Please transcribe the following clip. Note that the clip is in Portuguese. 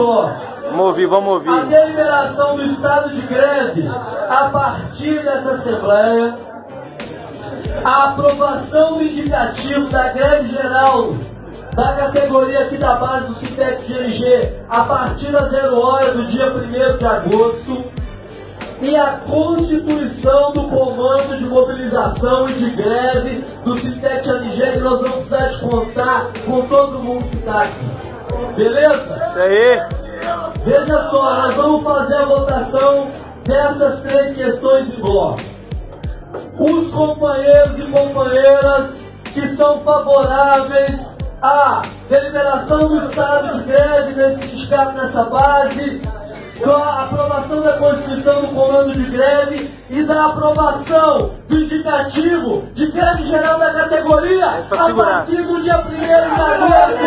Senhor. Vamos ouvir. A deliberação do estado de greve a partir dessa Assembleia, a aprovação do indicativo da greve geral da categoria aqui da base do SINTECT-MG a partir das 0 horas do dia 1º de agosto e a constituição do comando de mobilização e de greve do SINTECT-MG, que nós vamos precisar de contar com todo mundo que está aqui. Beleza? Isso aí. Veja só, nós vamos fazer a votação dessas 3 questões em bloco. Os companheiros e companheiras que são favoráveis à deliberação do estado de greve desse sindicato, nessa base, da aprovação da Constituição do Comando de Greve e da aprovação do indicativo de greve geral da categoria a partir do dia 1º de agosto.